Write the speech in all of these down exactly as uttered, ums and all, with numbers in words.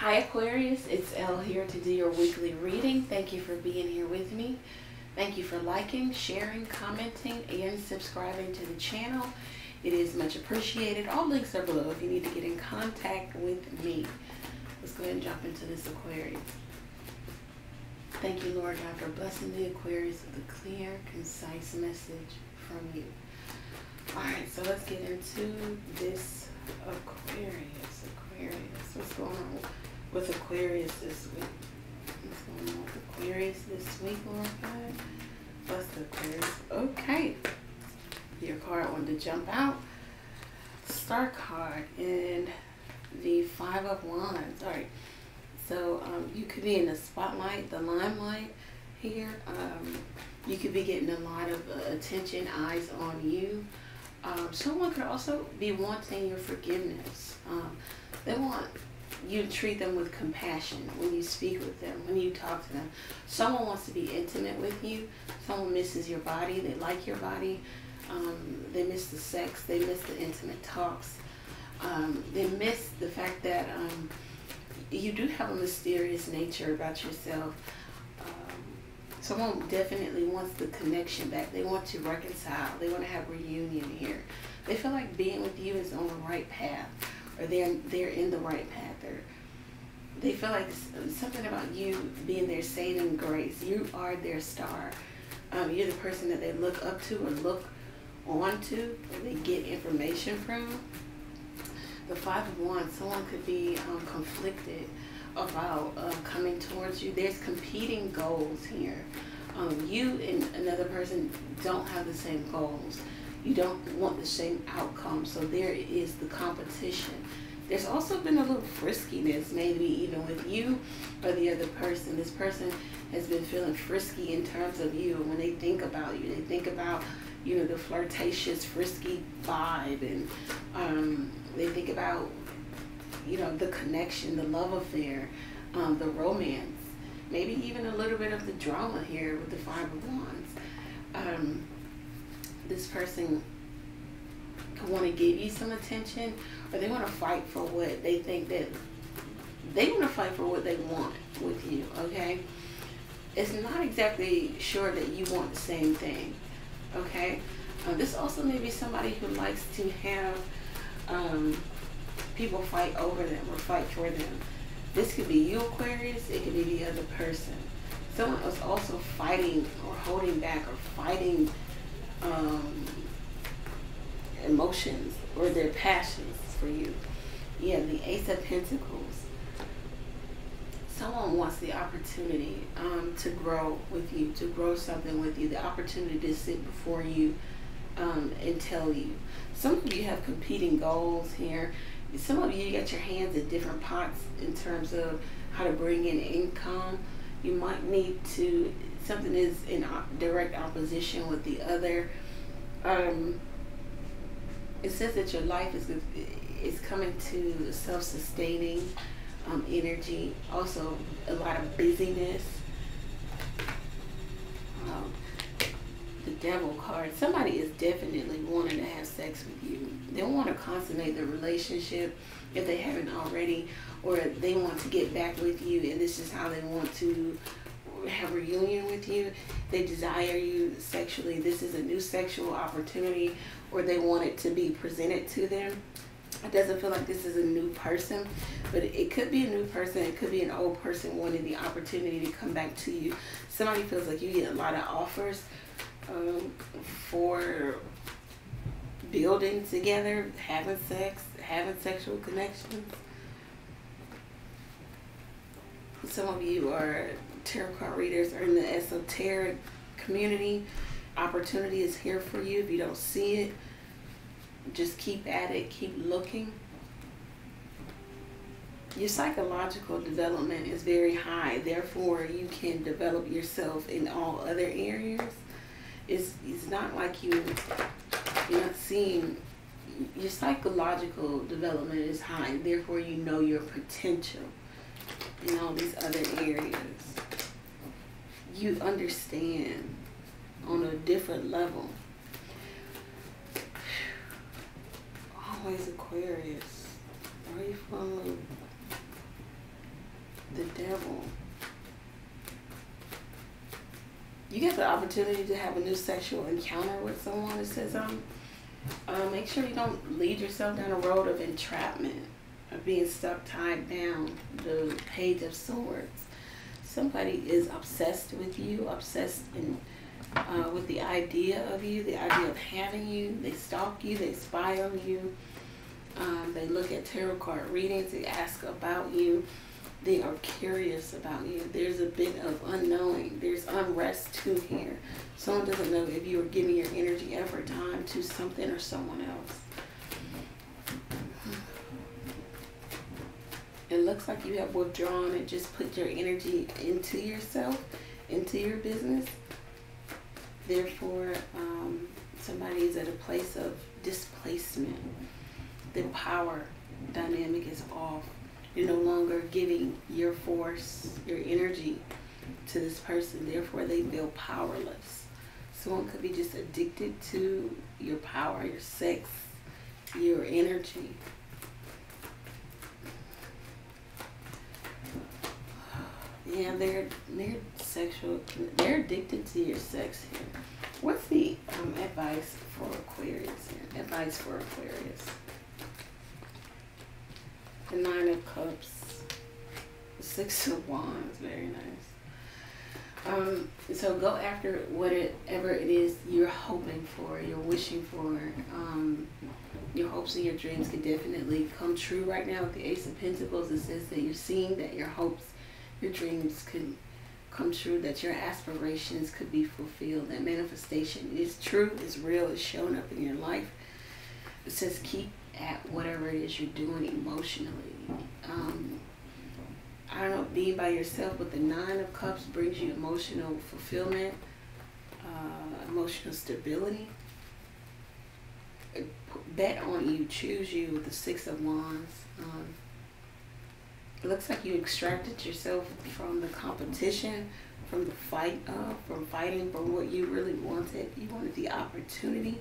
Hi Aquarius, it's Elle here to do your weekly reading. Thank you for being here with me. Thank you for liking, sharing, commenting, and subscribing to the channel. It is much appreciated. All links are below if you need to get in contact with me. Let's go ahead and jump into this Aquarius. Thank you, Lord God, for blessing the Aquarius with a clear, concise message from you. Alright, so let's get into this Aquarius. Aquarius. What's going on with Aquarius this week? What's going on with Aquarius this week, Lord God? Bless the Aquarius. Okay. Your card wanted to jump out. Star card and the Five of Wands. Alright. So um, you could be in the spotlight, the limelight here. Um, you could be getting a lot of uh, attention, eyes on you. Um, someone could also be wanting your forgiveness. Um, they want you to treat them with compassion when you speak with them, when you talk to them. Someone wants to be intimate with you. Someone misses your body. They like your body. Um, they miss the sex. They miss the intimate talks. Um, they miss the fact that... Um, You do have a mysterious nature about yourself. Um, someone definitely wants the connection back. They want to reconcile. They want to have reunion here. They feel like being with you is on the right path, or they're they're in the right path, or they feel like something about you being their saving grace. You are their star. Um, you're the person that they look up to or look onto, or they get information from. The Five of Wands, someone could be um, conflicted about uh, coming towards you. There's competing goals here. Um, you and another person don't have the same goals. You don't want the same outcome, so there is the competition. There's also been a little friskiness, maybe even with you or the other person. This person has been feeling frisky in terms of you. When they think about you, they think about, you know, the flirtatious, frisky vibe, and um, they think about, you know, the connection, the love affair, um, the romance, maybe even a little bit of the drama here with the Five of Wands. Um, this person could want to give you some attention, or they want to fight for what they think that, they want to fight for what they want with you, okay? It's not exactly sure that you want the same thing, okay? Um, this also may be somebody who likes to have Um, people fight over them or fight for them. This could be you, Aquarius. It could be the other person. Someone else also fighting or holding back or fighting um, emotions or their passions for you. Yeah, the Ace of Pentacles. Someone wants the opportunity um, to grow with you, to grow something with you, the opportunity to sit before you Um, and tell you. Some of you have competing goals here. Some of you, you got your hands in different pots in terms of how to bring in income. You might need to, something is in op direct opposition with the other. Um, it says that your life is, is coming to self-sustaining um, energy. Also a lot of busyness. Um, The Devil card. Somebody is definitely wanting to have sex with you. They want to consummate the relationship if they haven't already, or they want to get back with you, and this is how they want to have a reunion with you. They desire you sexually. This is a new sexual opportunity, or they want it to be presented to them. It doesn't feel like this is a new person, but it could be a new person. It could be an old person wanting the opportunity to come back to you. Somebody feels like you get a lot of offers Um, for building together, having sex, having sexual connections. Some of you are tarot card readers, are in the esoteric community. Opportunity is here for you. If you don't see it, just keep at it, keep looking. Your psychological development is very high, therefore you can develop yourself in all other areas. It's, it's not like you, you're not seeing, your psychological development is high, therefore you know your potential in all these other areas. You understand on a different level. Always Aquarius. Are you following? the opportunity to have a new sexual encounter with someone, it says, um, uh, make sure you don't lead yourself down a road of entrapment, of being stuck, tied down. The Page of Swords. Somebody is obsessed with you, obsessed in, uh, with the idea of you, the idea of having you. They stalk you, they spy on you. Um, they look at tarot card readings, they ask about you. They are curious about you. There's a bit of unknowing. There's unrest too here. Someone doesn't know if you are giving your energy, effort, time to something or someone else. It looks like you have withdrawn and just put your energy into yourself, into your business. Therefore, um, somebody is at a place of displacement. The power dynamic is off. You're no longer giving your force, your energy to this person. Therefore, they feel powerless. Someone could be just addicted to your power, your sex, your energy. Yeah, they're they're sexual. They're addicted to your sex here. What's the um, advice for Aquarius here? Advice for Aquarius. The Nine of Cups, the Six of Wands, very nice. Um, so go after whatever it is you're hoping for, you're wishing for. Um, your hopes and your dreams can definitely come true right now. With the Ace of Pentacles, it says that you're seeing that your hopes, your dreams could come true, that your aspirations could be fulfilled, that manifestation is true, is real, is showing up in your life. It says keep at whatever it is you're doing emotionally. Um, I don't know, being by yourself with the Nine of Cups brings you emotional fulfillment, uh, emotional stability. Bet on you, choose you with the Six of Wands. Um, it looks like you extracted yourself from the competition, from the fight, uh, from fighting for what you really wanted. You wanted the opportunity.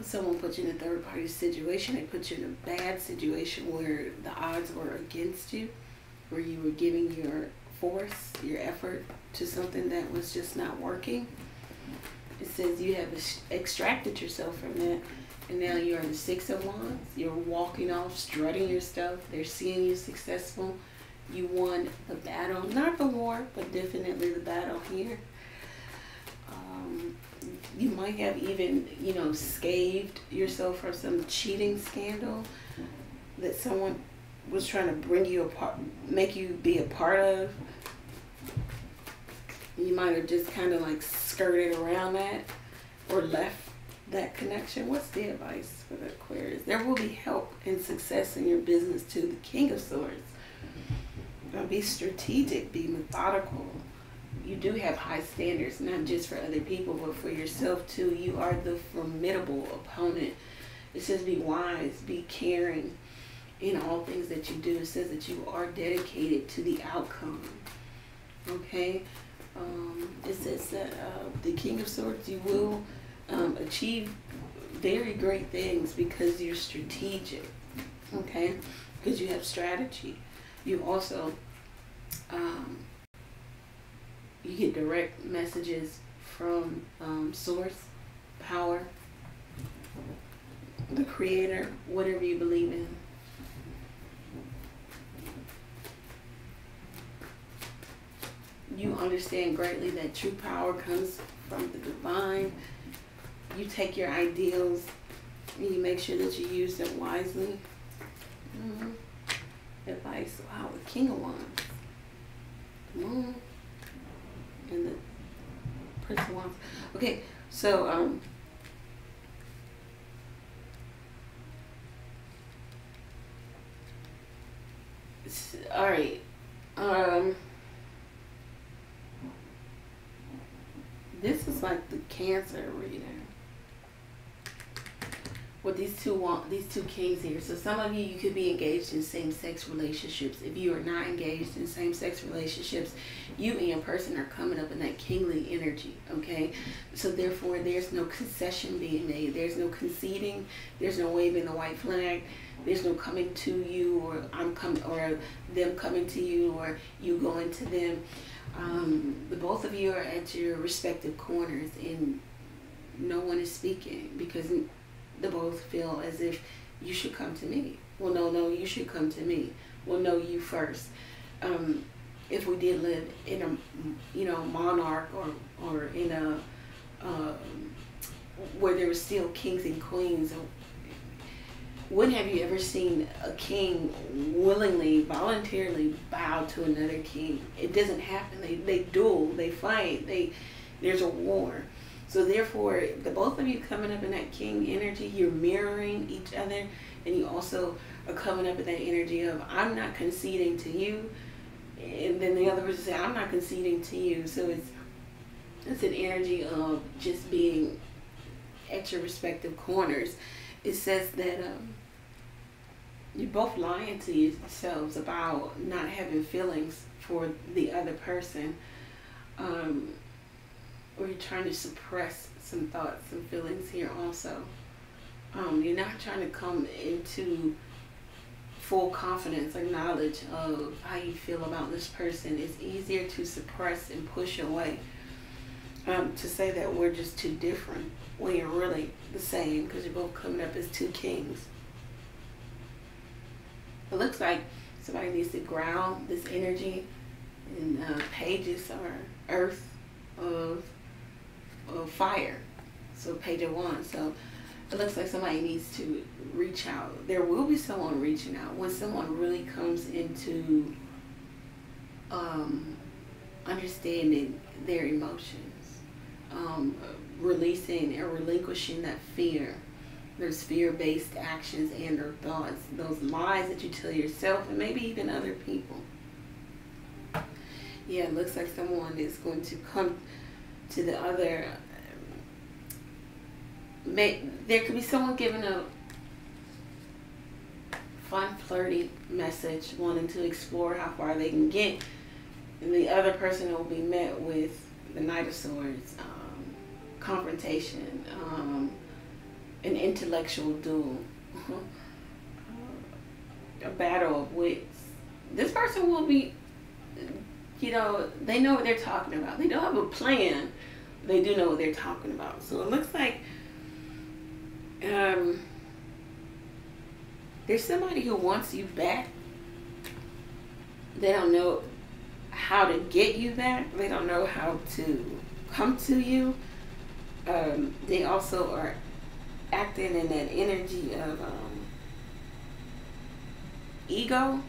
Someone put you in a third party situation. They put you in a bad situation where the odds were against you, where you were giving your force, your effort to something that was just not working. It says you have extracted yourself from that, and now you're in the Six of Wands. You're walking off, strutting your stuff. They're seeing you successful. You won the battle, not the war, but definitely the battle here. Um, you might have even, you know, scathed yourself from some cheating scandal that someone was trying to bring you apart, make you be a part of. You might have just kind of like skirted around that or left that connection. What's the advice for the Aquarius? There will be help and success in your business too. The King of Swords. Now be strategic, be methodical. You do have high standards, not just for other people, but for yourself too. You are the formidable opponent. It says be wise, be caring in all things that you do. It says that you are dedicated to the outcome. Okay? Um, it says that uh, the King of Swords, you will um, achieve very great things because you're strategic. Okay? Because you have strategy. You also... Um, you get direct messages from um, source, power, the creator, whatever you believe in. You understand greatly that true power comes from the divine. You take your ideals and you make sure that you use them wisely. Mm-hmm. Advice, wow, the King of Wands. Mm-hmm. And the Prince of Wands. Okay, so um, all right, um, this is like the Cancer reading with these two want these two kings here. So some of you, you could be engaged in same-sex relationships. If you are not engaged in same-sex relationships, you and your person are coming up in that kingly energy, okay? So therefore, there's no concession being made. There's no conceding. There's no waving the white flag. There's no coming to you, or I'm coming, or them coming to you, or you going to them. Um, the both of you are at your respective corners and no one is speaking because they both feel as if you should come to me. Well, no, no, you should come to me. Well, no, you first. Um, if we did live in a, you know, monarch or, or in a, uh, where there were still kings and queens, when have you ever seen a king willingly, voluntarily bow to another king? It doesn't happen. They, they duel, they fight, they, there's a war. So therefore, the both of you coming up in that king energy, you're mirroring each other, and you also are coming up in that energy of, I'm not conceding to you, and then the other person say, I'm not conceding to you. So it's, it's an energy of just being at your respective corners. It says that um, you're both lying to yourselves about not having feelings for the other person, um, or you're trying to suppress some thoughts and feelings here also. Um, you're not trying to come into full confidence or knowledge of how you feel about this person. It's easier to suppress and push away. Um, to say that we're just too different when you're really the same, because you're both coming up as two kings. It looks like somebody needs to ground this energy, and uh, pages are earth of, of fire, so page of one. So it looks like somebody needs to reach out. There will be someone reaching out when someone really comes into um, understanding their emotions. Um, releasing and relinquishing that fear. There's fear-based actions and or thoughts, those lies that you tell yourself and maybe even other people. Yeah, it looks like someone is going to come to the other. May, there could be someone giving a fun, flirty message, wanting to explore how far they can get, and the other person will be met with the Knight of Swords. Um, confrontation, um, an intellectual duel, a battle of wits. This person will be, you know, they know what they're talking about. They don't have a plan. They do know what they're talking about. So it looks like um, there's somebody who wants you back. They don't know how to get you back. They don't know how to come to you. Um, they also are acting in that energy of um, ego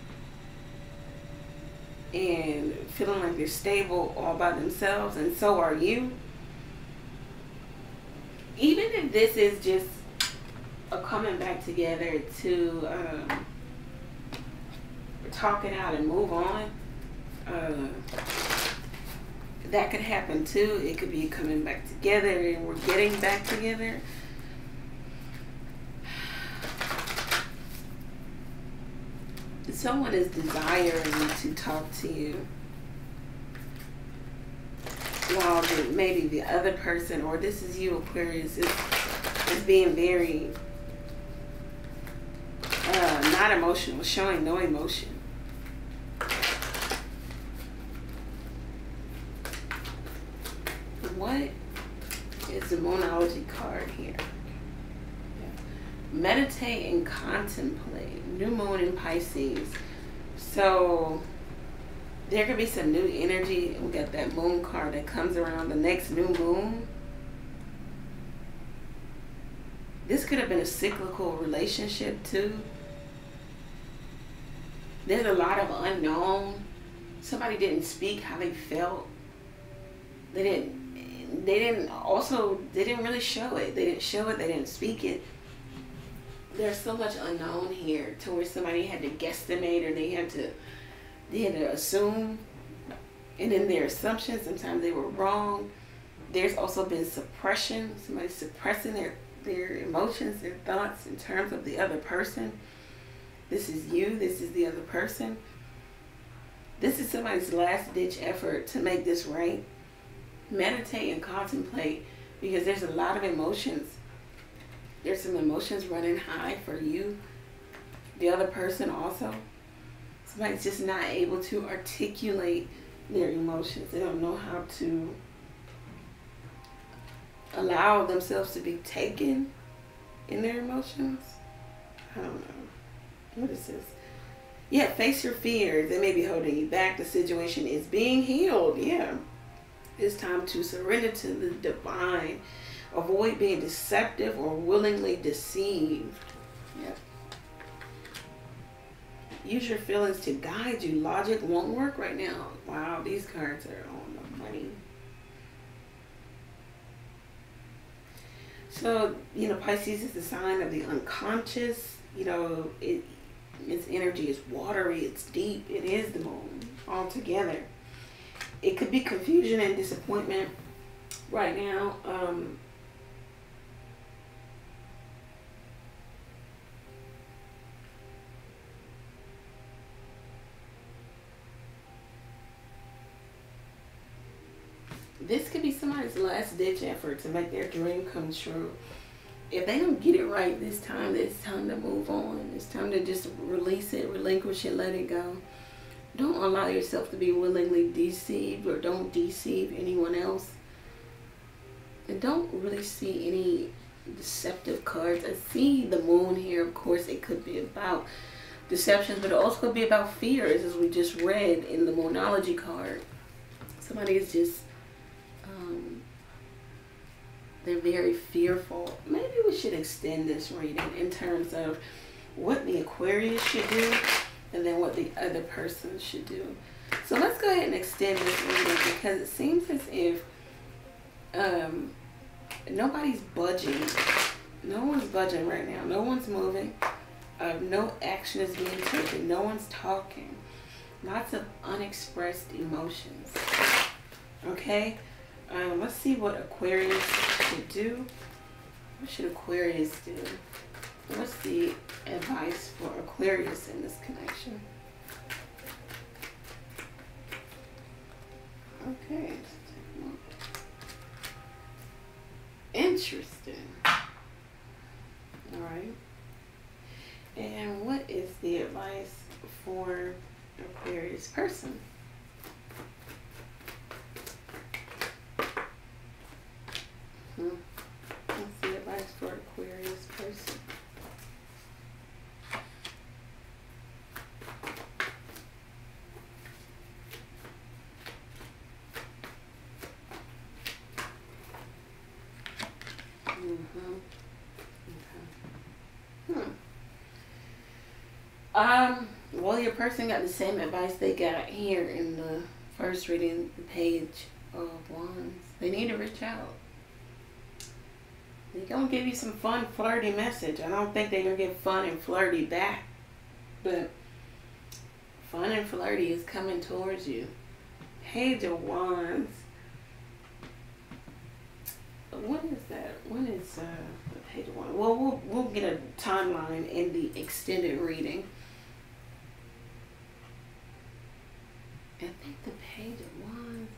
and feeling like they're stable all by themselves, and so are you. Even if this is just a coming back together to um, talk it out and move on, uh, that could happen too. It could be coming back together and we're getting back together. Someone is desiring to talk to you, while the, maybe the other person, or this is you, Aquarius, is, is being very uh, not emotional, showing no emotion. What is the Moonology card here? Meditate and contemplate. New moon in Pisces. So there could be some new energy. We got that moon card that comes around the next new moon. This could have been a cyclical relationship too. There's a lot of unknown. Somebody didn't speak how they felt. They didn't They didn't also, they didn't really show it. They didn't show it. They didn't speak it. There's so much unknown here to where somebody had to guesstimate, or they had to, they had to assume. And in their assumptions, sometimes they were wrong. There's also been suppression. Somebody suppressing their, their emotions, their thoughts in terms of the other person. This is you. This is the other person. This is somebody's last ditch effort to make this right. Meditate and contemplate, because there's a lot of emotions. There's some emotions running high for you, the other person also. Somebody's just not able to articulate their emotions. They don't know how to allow themselves to be taken in their emotions. I don't know. What is this? Yeah, face your fears. They may be holding you back. The situation is being healed. Yeah. It's time to surrender to the divine. Avoid being deceptive or willingly deceived. Yep. Use your feelings to guide you. Logic won't work right now. Wow, these cards are on the money. So, you know, Pisces is the sign of the unconscious. You know, it, its energy is watery, it's deep, it is the moon altogether. It could be confusion and disappointment right now. Um, This could be somebody's last ditch effort to make their dream come true. If they don't get it right this time, it's time to move on. It's time to just release it, relinquish it, let it go. Don't allow yourself to be willingly deceived, or don't deceive anyone else. I don't really see any deceptive cards. I see the moon here. Of course, it could be about deceptions, but it also could be about fears, as we just read in the Moonology card. Somebody is just... Um, they're very fearful. Maybe we should extend this reading in terms of what the Aquarius should do and then what the other person should do. So let's go ahead and extend this reading, because it seems as if um, nobody's budging. No one's budging right now. No one's moving. Uh, no action is being taken. No one's talking. Lots of unexpressed emotions. Okay? Um, let's see what Aquarius should do. What should Aquarius do? What's the advice for Aquarius in this connection? Okay. Interesting. All right. And what is the advice for Aquarius person? Hmm. What's the advice for Aquarius person? Mm-hmm. Okay. Hmm. Um, well, your person got the same advice they got here in the first reading, the Page of Wands. They need to reach out. They're going to give you some fun, flirty message. I don't think they're going to get fun and flirty back. But fun and flirty is coming towards you. Page of Wands. What is that? When is uh, the Page of Wands? Well, well, we'll get a timeline in the extended reading. I think the Page of Wands.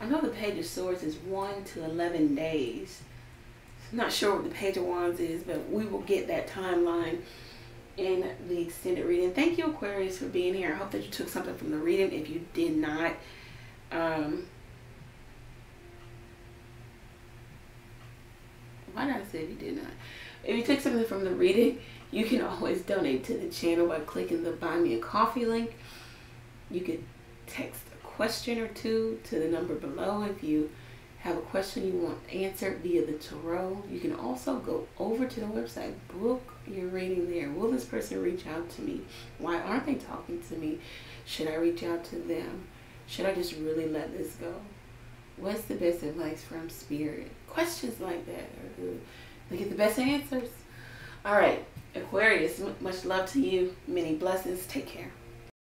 I know the Page of Swords is one to eleven days. Not sure what the Page of Wands is, but we will get that timeline in the extended reading. Thank you, Aquarius, for being here. I hope that you took something from the reading. If you did not, um, why did I say if you did not? If you took something from the reading, you can always donate to the channel by clicking the Buy Me a Coffee link. You could text a question or two to the number below if you have a question you want answered via the tarot. You can also go over to the website, book your reading there. Will this person reach out to me? Why aren't they talking to me? Should I reach out to them? Should I just really let this go? What's the best advice from spirit? Questions like that are good. They get the best answers. All right, Aquarius, much love to you. Many blessings. Take care.